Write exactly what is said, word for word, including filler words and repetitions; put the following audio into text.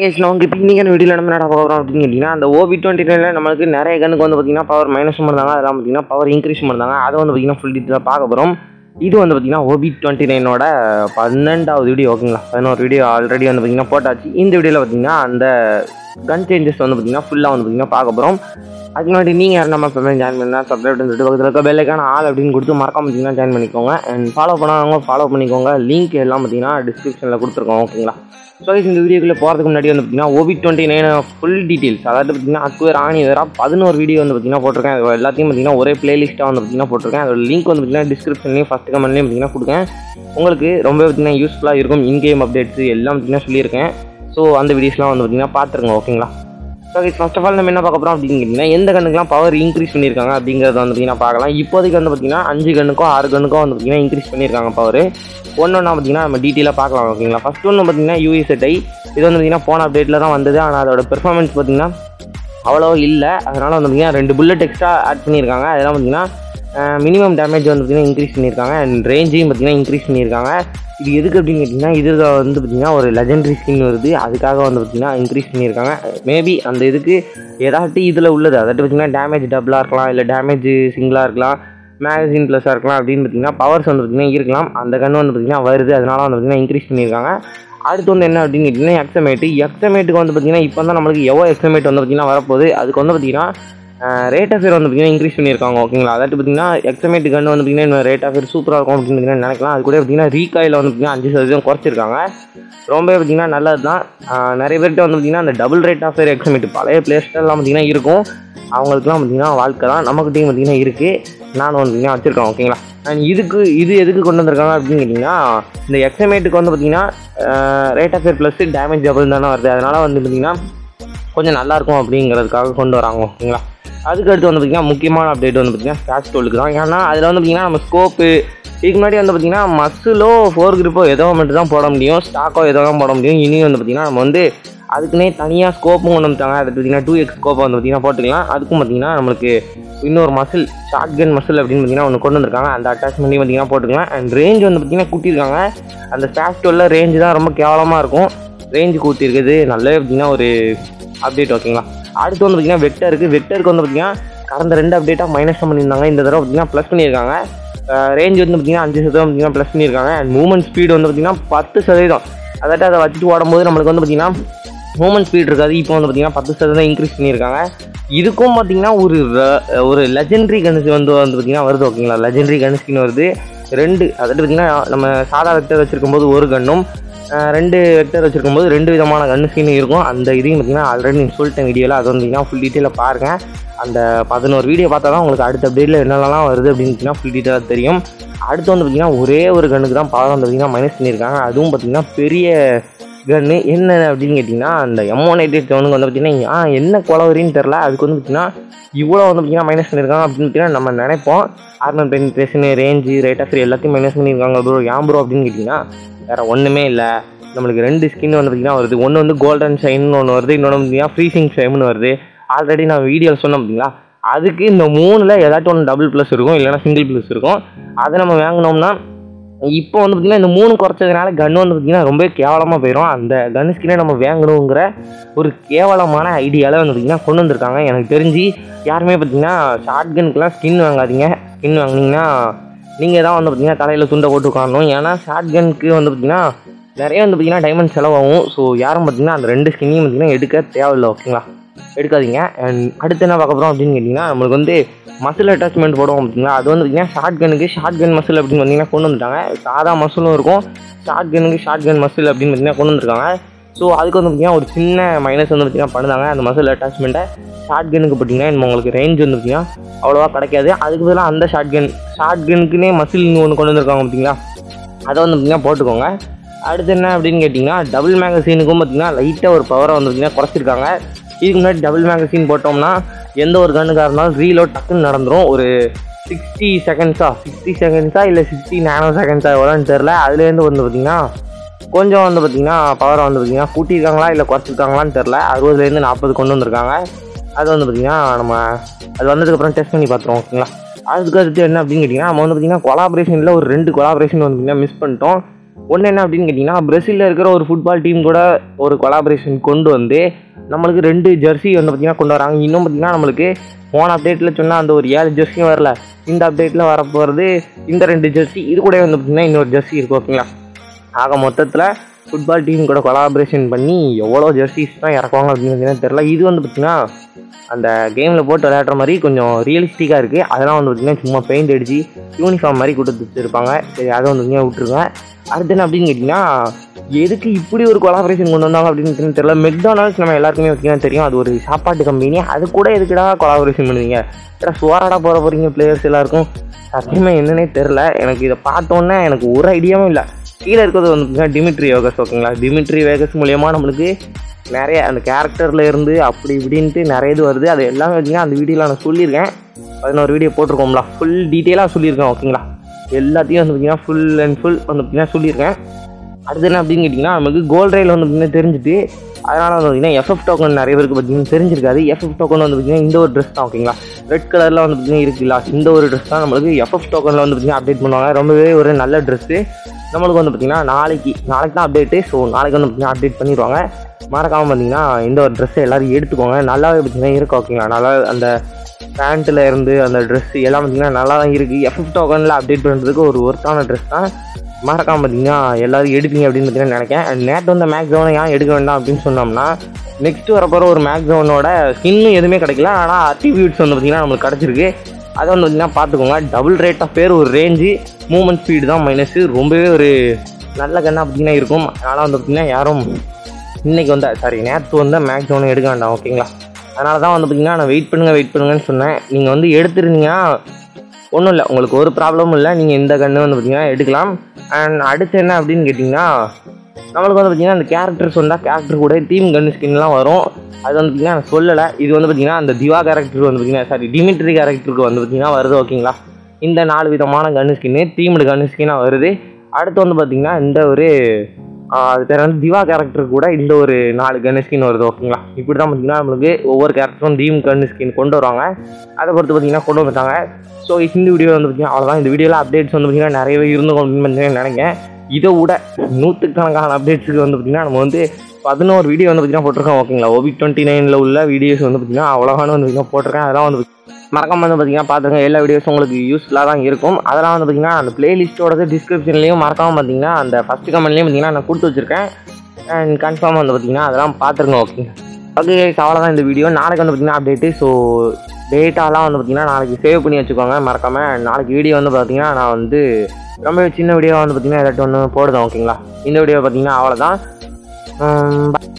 guys, now we will see the O B twenty-nine power minus power increase. That's full detail. This is O B twenty-nine twelfth video. This video already on the In the video, the gun changes on the full on the Pagabrom. I can you are not subscribe to the bell icon, all of you to mark and follow follow link in the description. So, guys, in the video, O B twenty-nine full details. That is, I video on the playlist on link on the description. First comment link in the useful in-game updates. So, on the videos, so guys, first of all, we will see power increase. Now, we will see the increase in power. One of detail. First one is U S A. This is a phone update. The performance is not. Two bullet extra. Minimum damage increase and range increase. This is a legendary skin. Maybe and damage double or damage single magazine plus powers and increase xmate. Uh, rate of fire increase பண்ணிருக்காங்க that பத்தினா எக்ஸமேட் கன் வந்து பத்தினா rate of fire சூப்பரா இருக்கும் அப்படிங்கறது நினைக்கலாம். அது கூட பத்தினா recoil வந்து பத்தினா five percent குறைச்சிருக்காங்க. ரொம்ப பத்தினா நல்லதுதான். நிறைய பேர்ட்ட வந்து பத்தினா அந்த டபுள் ரேட் ஆஃப் ஃபயர் எக்ஸமேட் பழைய பிளேஸ்ல எல்லாம் பத்தினா இருக்கும். அவங்களுக்குலாம் பத்தினா வாழ்க்கை தான். நமக்குட்டேயும் பத்தினா இருக்கு. நான் வந்து பத்தினா வச்சிருக்கேன் ஓகேங்களா. And இதுக்கு இது எதுக்கு கொண்டு வந்திருக்காங்க அப்படினு கேட்டினா இந்த எக்ஸமேட்க்கு வந்து பத்தினா rate of fire plus damage double தான வருது. அதனால வந்து பத்தினா கொஞ்சம் நல்லா இருக்கும் அப்படிங்கிறதுக்காக கொண்டு வராங்க ஓகேங்களா. அதுக்கு அடுத்து வந்து பாத்தீங்கன்னா முக்கியமான அப்டேட் வந்து பாத்தீங்கன்னா ஸ்டாட்ஸ் டூலுக்கு தான். ஏன்னா அதுல வந்து பாத்தீங்கன்னா நம்ம ஸ்கோப் இதுக்கு முன்னாடி வந்து பாத்தீங்கன்னா மஸ்லோ ஃபோர் கிரிப்போ ஏதோ மட்டும் தான் போட முடியும், ஸ்டாக்கோ ஏதோ தான் போட முடியும். இனி வந்து பாத்தீங்கன்னா நம்ம வந்து அதுக்குனே தனியா ஸ்கோப்பும் கொண்டு வந்துட்டாங்க. அது பாத்தீங்கன்னா two X ஸ்கோப் வந்து பாத்தீங்கன்னா போட்டுக்கலாம். அதுக்கும் பாத்தீங்கன்னா நமக்கு இன்னொரு மசில் ஷாட்கன் மசில் அப்படின்னு பாத்தீங்கன்னா ஒன்னு கொண்டு வந்திருக்காங்க. அந்த அட்டாச்மெண்ட்லயும் பாத்தீங்கன்னா போட்டுக்கலாம். அண்ட் ரேஞ்ச் வந்து பாத்தீங்கன்னா கூட்டியிருக்காங்க. அந்த ஸ்டாட்ஸ் டூல்ல ரேஞ்ச் தான் ரொம்ப கேவலமா இருக்கும். ரேஞ்ச் கூட்டியிருக்குது நல்லவே பாத்தீங்கன்னா ஒரு அப்டேட் ஓகேங்களா. அடுத்து வந்து பார்த்தீங்கன்னா வெக்டர் இருக்குது. வெக்டருக்கு வந்து பார்த்தீங்கன்னா கடந்த ரெண்டு அப்டேட்டாக மைனஸ் பண்ணியிருந்தாங்க. இந்த தடவை பார்த்தீங்கன்னா ப்ளஸ் பண்ணியிருக்காங்க. ரேஞ்ச் வந்து பார்த்தீங்கன்னா அஞ்சு சதவீதம் பார்த்தீங்கன்னா ப்ளஸ் பண்ணியிருக்காங்க. அண்ட் மூவ்மெண்ட் ஸ்பீடு வந்து பார்த்தீங்கன்னா பத்து சதவீதம் அதாட்டு அதை வச்சுட்டு ஓடும்போது நம்மளுக்கு வந்து பார்த்தீங்கன்னா மூவ்மெண்ட் ஸ்பீடு இருக்காது. இப்போ வந்து பார்த்தீங்கன்னா பத்து சதவீதம் இன்க்ரீஸ் பண்ணியிருக்காங்க. இதுக்கும் பார்த்தீங்கன்னா ஒரு ஒரு லெஜெண்டரி கன்ஸ்கி வந்து வந்து பார்த்தீங்கன்னா வருது ஓகேங்களா. லெஜெண்டரி கன்ஸ்கின்னு வருது ரெண்டு. அதாட்டு பார்த்தீங்கன்னா நம்ம சாதா வெக்டர் வச்சுருக்கும்போது ஒரு கன்னும் ரெண்டு வெக்டர் வச்சுருக்கும்போது ரெண்டு விதமான கன் ஸ்கின் இருக்கும். அந்த இதையும் பார்த்தீங்கன்னா ஆல்ரெடி நீங்கள் சொல்லிட்டேன் வீடியோவில். அது வந்தீங்கன்னா ஃபுல் டீட்டெயிலாக பாருங்கள். அந்த பதினோரு வீடியோ பார்த்தா தான் உங்களுக்கு அடுத்த அப்டேட்டில் என்னென்னலாம் வருது அப்படின்னு ஃபுல் டீட்டெயிலாக தெரியும். அடுத்து வந்து பார்த்தீங்கன்னா ஒரே ஒரு கன்னுக்கு தான் பவர் வந்து பார்த்தீங்கன்னா மைனஸ் பண்ணியிருக்காங்க. அதுவும் பார்த்தீங்கன்னா பெரிய கன்னு என்ன அப்படின்னு கேட்டிங்கன்னா அந்த எம்ஒன் எயிட்டி எயிட் கவனுக்கு வந்து பார்த்தீங்கன்னா என்ன குளவரின்னு தெரில. அதுக்கு வந்து பார்த்தீங்கன்னா இவ்வளோ வந்து பார்த்தீங்கன்னா மைனஸ் பண்ணியிருக்காங்க அப்படின்னு பார்த்தீங்கன்னா நம்ம நினைப்போம். Armour penetration range rate of fire எல்லாத்தையும் மைனஸ் பண்ணியிருக்காங்க ப்ரோ. ஏன் ப்ரோ அப்படின்னு கேட்டிங்கன்னா வேறு ஒன்றுமே இல்லை. நம்மளுக்கு ரெண்டு ஸ்கின் வந்து பார்த்திங்கன்னா வருது. ஒன்று வந்து கோல்டன் ஷைன்னு ஒன்று வருது. இன்னொன்று பார்த்திங்கன்னா ஃப்ரீசிங் ஷைம்னு வருது. ஆல்ரெடி நான் வீடியோவில் சொன்னேன் பார்த்திங்களா. அதுக்கு இந்த மூணில் ஏதாச்சும் ஒன்று டபுள் ப்ளஸ் இருக்கும், இல்லைனா சிங்கிள் ப்ளஸ் இருக்கும். அதை நம்ம வாங்கினோம்னா இப்போ வந்து பார்த்திங்கன்னா இந்த மூணு குறைச்சதுனால கன் வந்து பார்த்திங்கன்னா ரொம்ப கேவலமாக போயிடும். அந்த கன் ஸ்கின்னை நம்ம வாங்கணுங்கிற ஒரு கேவலமான ஐடியாவில் வந்து பார்த்திங்கன்னா கொண்டு வந்திருக்காங்க. எனக்கு தெரிஞ்சு யாருமே பார்த்திங்கன்னா ஷார்ட் கன்னுக்குலாம் ஸ்கின் வாங்காதீங்க. ஸ்கின் வாங்கினீங்கன்னா நீங்கள் தான் வந்து பார்த்திங்கன்னா தலையில் துண்டை போட்டு காணணும். ஏன்னா ஷார்ட் கன்னுக்கு வந்து பார்த்திங்கன்னா நிறைய வந்து பார்த்திங்கன்னா டைமண்ட் செலவாகும். ஸோ யாரும் பார்த்திங்கன்னா அந்த ரெண்டு ஸ்கின்னையும் பார்த்திங்கன்னா எடுக்க தேவையில்லை ஓகேங்களா, எடுக்காதீங்க. அண்ட் அடுத்து என்ன பார்க்க போகிறோம் அப்படின்னு கேட்டிங்கன்னா நம்மளுக்கு வந்து மசில் அட்டாச்மெண்ட் போடுவோம் பார்த்திங்களா. அது வந்து பார்த்திங்கன்னா ஷார்ட் கன்னுக்கு ஷார்ட் கன் மசில் அப்படின்னு பார்த்திங்கன்னா கொண்டு வந்துட்டாங்க. சாதா மசிலும் இருக்கும், ஷார்ட் கன்னுக்கு ஷார்ட் கன் மசில் அப்படின்னு பார்த்திங்கன்னா கொண்டு வந்துருக்காங்க. ஸோ அதுக்கு வந்து பார்த்திங்கன்னா ஒரு சின்ன மைனஸ் வந்து பார்த்திங்கன்னா பண்ணுறாங்க. அந்த மசில் அட்டாச்மெண்ட்டை ஷார்ட் கன்னுக்கு பார்த்திங்கன்னா நம்ம உங்களுக்கு ரேஞ்ச் வந்து பார்த்திங்கன்னா அவ்வளோவா கிடைக்காது. அதுக்கு பதிலாக அந்த ஷார்ட் கன் ஷார்ட் கன்னுக்குன்னே மசில் ஒன்று கொண்டு வந்துருக்காங்க பார்த்திங்களா. அதை வந்து பார்த்திங்கன்னா போட்டுக்கோங்க. அடுத்து என்ன அப்படின்னு கேட்டிங்கன்னா டபுள் மேகசீனுக்கும் பார்த்திங்கன்னா லைட்டாக ஒரு பவரை வந்து பார்த்திங்கன்னா குறைச்சிருக்காங்க. இதுக்கு முன்னாடி டபுள் மேகசீன் போட்டோம்னா எந்த ஒரு கன்னுக்காக இருந்தாலும் ரீலோட் டக்குன்னு நடந்துடும். ஒரு சிக்ஸ்டி செகண்ட்ஸா சிக்ஸ்டி செகண்ட்ஸா இல்லை சிக்ஸ்டி நானோ செகண்ட்ஸா எவ்வளோன்னு தெரில. அதுலேருந்து வந்து பார்த்திங்கன்னா கொஞ்சம் வந்து பார்த்திங்கன்னா பவரை வந்து பார்த்திங்கன்னா கூட்டியிருக்காங்களா இல்லை குறைச்சிருக்காங்களான்னு தெரில. அறுபதுலேருந்து நாற்பது கொண்டு வந்திருக்காங்க. அது வந்து பார்த்திங்கன்னா நம்ம அது வந்ததுக்கப்புறம் டெஸ்ட் பண்ணி பார்த்துருவோம் ஓகேங்களா. அதுக்கு அடுத்து என்ன அப்படின்னு கேட்டிங்கன்னா நம்ம வந்து பார்த்திங்கன்னா கொலாபரேஷனில் ஒரு ரெண்டு கொலாபரேஷன் வந்து பார்த்திங்கன்னா மிஸ் பண்ணிட்டோம். ஒன்று என்ன அப்படின்னு கேட்டிங்கன்னா, பிரசிலில் இருக்கிற ஒரு ஃபுட்பால் டீம் கூட ஒரு கொலாபரேஷன் கொண்டு வந்து நம்மளுக்கு ரெண்டு ஜெர்சி வந்து பார்த்திங்கன்னா கொண்டு வராங்க. இன்னும் பார்த்திங்கன்னா நம்மளுக்கு போன அப்டேட்டில் சொன்னால் அந்த ஒரு ஏழு ஜெர்சியும் வரல, இந்த அப்டேட்டில் வரப்போகிறது இந்த ரெண்டு ஜெர்சி, இது கூட வந்து பார்த்திங்கன்னா இன்னொரு ஜெர்சி இருக்குது. ஓகேங்களா, ஆக மொத்தத்தில் ஃபுட்பால் டீம் கூட கொலாபரேஷன் பண்ணி எவ்வளோ ஜெர்சிஸ் தான் இறக்குவாங்க அப்படின்னு பார்த்தீங்கன்னா தெரில. இது வந்து பார்த்திங்கன்னா அந்த கேமில் போட்டு விளையாடுற மாதிரி கொஞ்சம் ரியலிஸ்டிக்காக இருக்குது. அதெல்லாம் வந்து பார்த்திங்கன்னா சும்மா பெயிண்ட் அடித்து யூனிஃபார்ம் மாதிரி கொடுத்து வச்சுருப்பாங்க. சரி, அதை வந்து பார்த்திங்கன்னா விட்டுருவேன். அடுத்து அப்படின்னு கேட்டிங்கன்னா, எதுக்கு இப்படி ஒரு கொலாபரேஷன் கொண்டு வந்தாங்க அப்படின்னு தெரியல. மெக்டானல்ட்ஸ் நம்ம எல்லாருக்குமே பார்த்திங்கன்னா தெரியும், அது ஒரு சாப்பாட்டு கம்பெனி. அது கூட எதுக்குடா கொலாபரேஷன் பண்ணுவீங்க? ஏன்னா சோராடாக போகிற போகிறீங்க பிளேயர்ஸ் எல்லாேருக்கும். சத்தியமாக என்னன்னே தெரில. எனக்கு இதை பார்த்தோன்னே எனக்கு ஒரு ஐடியாவும் இல்லை. கீழே இருக்கிறது வந்து பார்த்திங்கன்னா டிமிட்ரி வேகஸ். ஓகேங்களா, டிமிட்ரி வேகஸ் மூலயமா நம்மளுக்கு நிறைய அந்த கேரக்டரில் இருந்து அப்படி இப்படின்ட்டு நிறைய இது வருது. அது எல்லாமே பார்த்திங்கன்னா அந்த வீடியோவில் நான் சொல்லியிருக்கேன். பதினோரு வீடியோ போட்டிருக்கோம்ல, ஃபுல் டீட்டெயிலாக சொல்லியிருக்கேன். ஓகேங்களா, எல்லாத்தையும் வந்து பார்த்திங்கன்னா ஃபுல் அண்ட் ஃபுல் வந்து பார்த்திங்கன்னா சொல்லியிருக்கேன். அடுத்து என்ன அப்படின்னு கேட்டிங்கன்னா, நமக்கு கோல்ட் ரயில் வந்து பார்த்திங்கன்னா தெரிஞ்சுட்டு, அதனால் வந்து பார்த்திங்கன்னா எஃப்எஃப் டோக்கன் நிறைய பேருக்கு பார்த்திங்கன்னா தெரிஞ்சிருக்காது. எஃப்எஃப் டோக்கன் வந்து பார்த்திங்கன்னா இந்த ஒரு ட்ரெஸ் தான். ஓகேங்களா, ரெட் கலரில் வந்து பார்த்திங்கன்னா இருக்குல்ல, இந்த ஒரு ட்ரெஸ் தான் நம்மளுக்கு எஃப்எஃப் டோக்கனில் வந்து பார்த்திங்கன்னா அப்டேட் பண்ணுவாங்க. ரொம்பவே ஒரு நல்ல ட்ரெஸ்ஸு. நம்மளுக்கு வந்து பார்த்திங்கன்னா நாளைக்கு நாளைக்கு தான் அப்டேட்டு. ஸோ நாளைக்கு வந்து பார்த்திங்கன்னா அப்டேட் பண்ணிடுவாங்க. மறக்காமல் பார்த்திங்கன்னா இந்த ஒரு ட்ரெஸ்ஸை எல்லோரும் எடுத்துக்கோங்க. நல்லாவே பார்த்திங்கன்னா இருக்குது. ஓகேங்களா, நல்லா அந்த பேண்ட்டில் இருந்து அந்த ட்ரெஸ்ஸு எல்லாம் பார்த்திங்கன்னா நல்லா தான் இருக்குது. எஃப்எஃப் டோக்கனில் அப்டேட் பண்ணுறதுக்கு ஒரு ஒர்த்தான ட்ரெஸ் தான். மறக்காமல் பார்த்திங்கன்னா எல்லோரும் எடுப்பீங்க அப்படின்னு பார்த்திங்கன்னா நினைக்கிறேன். நேற்று வந்து மேக்ஸவனை ஏன் எடுக்க வேண்டாம் அப்படின்னு சொன்னோம்னா, நெக்ஸ்ட்டு வரப்போகிற ஒரு மேக்ஸவனோட ஸ்கின்னும் எதுவுமே கிடைக்கல, ஆனால் அட்ரிபியூட்ஸ் வந்து பார்த்திங்கன்னா நம்மளுக்கு கிடச்சிருக்கு. அதை வந்து பார்த்திங்கன்னா பார்த்துக்கோங்க. டபுள் ரேட் ஆஃப் பேர், ஒரு ரேஞ்சு, மூமெண்ட் ஸ்பீடு தான் மைனஸு. ரொம்பவே ஒரு நல்ல கண்ணாக பார்த்திங்கன்னா இருக்கும். அதனால் வந்து பார்த்திங்கன்னா யாரும் இன்றைக்கி வந்த சாரி நேற்று வந்த மேக்ஸவனை எடுக்க வேண்டாம். ஓகேங்களா, அதனால தான் வந்து பார்த்திங்கன்னா நான் வெயிட் பண்ணுங்கள் வெயிட் பண்ணுங்கன்னு சொன்னேன். நீங்கள் வந்து எடுத்துருந்தீங்கன்னா ஒன்றும் இல்லை, உங்களுக்கு ஒரு ப்ராப்ளமும் இல்லை. நீங்கள் இந்த கன்று வந்து பார்த்திங்கன்னா எடுக்கலாம். அண்ட் அடுத்து என்ன அப்படின்னு கேட்டிங்கன்னா, நம்மளுக்கு வந்து பார்த்திங்கன்னா அந்த கேரக்டர்ஸ் வந்தால் கேரக்டர் கூட டீம் கன்று ஸ்கின்லாம் வரும். அது வந்து பார்த்திங்கன்னா நான் சொல்லலை. இது வந்து பார்த்திங்கன்னா அந்த திவா கேரக்டருக்கு வந்து பார்த்திங்கன்னா சாரி டிமிட்ரி கேரக்டருக்கு வந்து பார்த்திங்கன்னா வருது. ஓகேங்களா, இந்த நாலு விதமான கன்று ஸ்கின்னு டீம்டு கன்று ஸ்கின்னாக வருது. அடுத்து வந்து பார்த்திங்கன்னா இந்த ஒரு அது பேர் வந்து திவா கேரக்டருக்கு கூட இந்த ஒரு நாலு கன்று ஸ்கின் வருது. ஓகேங்களா, இப்படி தான் பார்த்திங்கன்னா நம்மளுக்கு ஒவ்வொரு கேரக்டரும் டீம் கன்று ஸ்கின் கொண்டு வருவாங்க. அதை பொறுத்து பார்த்திங்கன்னா கொண்டு வந்துட்டாங்க. ஸோ இந்த வீடியோ வந்து பார்த்திங்கன்னா அவ்வளோதான். இந்த வீடியோவில் அப்டேட்ஸ் வந்து பார்த்திங்கன்னா நிறையவே இருந்தோம் அப்படின்னு பார்த்திங்கன்னா நினைக்கிறேன். இதை விட நூற்றுக்கணக்கான அப்டேட்ஸுக்கு வந்து பார்த்திங்கன்னா நம்ம வந்து பதினோரு வீடியோ வந்து பார்த்திங்கன்னா போட்டிருக்கோம். ஓகேங்களா, ஓபி டுவெண்ட்டி நைனில் உள்ள வீடியோஸ் வந்து பார்த்திங்கன்னா அவ்வளோவான வந்து பார்த்திங்கன்னா போட்டிருக்கேன். அதெல்லாம் வந்து மறக்காம வந்து பார்த்திங்கன்னா பார்த்துருங்க. எல்லா வீடியோஸும் உங்களுக்கு யூஸ்ஃபுல்லாக தான் இருக்கும். அதெல்லாம் வந்து பார்த்திங்கன்னா அந்த பிளேலிஸ்ட்டோட டிஸ்கிரிப்ஷன்லேயும் மறக்காமல் பார்த்திங்கன்னா அந்த ஃபஸ்ட்டு கமெண்ட்லேயும் பார்த்திங்கன்னா நான் கொடுத்து வச்சுருக்கேன். அண்ட் கன்ஃபார்மாக வந்து பார்த்திங்கன்னா அதெல்லாம் பார்த்துருங்க. ஓகேங்க, ஓகே, அவ்வளோதான் இந்த வீடியோ. நாளைக்கு வந்து பார்த்திங்கன்னா அப்டேட்டு. ஸோ டேட்டாலாம் வந்து பார்த்திங்கன்னா நாளைக்கு சேவ் பண்ணி வச்சுக்கோங்க மறக்காமல். நாளைக்கு வீடியோ வந்து பார்த்திங்கன்னா நான் வந்து ரொம்ப சின்ன வீடியோவாக வந்து பார்த்திங்கன்னா ஏதாட்டும் ஒன்று போடுதேன். ஓகேங்களா, இந்த வீடியோ பார்த்திங்கன்னா அவ்வளோதான்.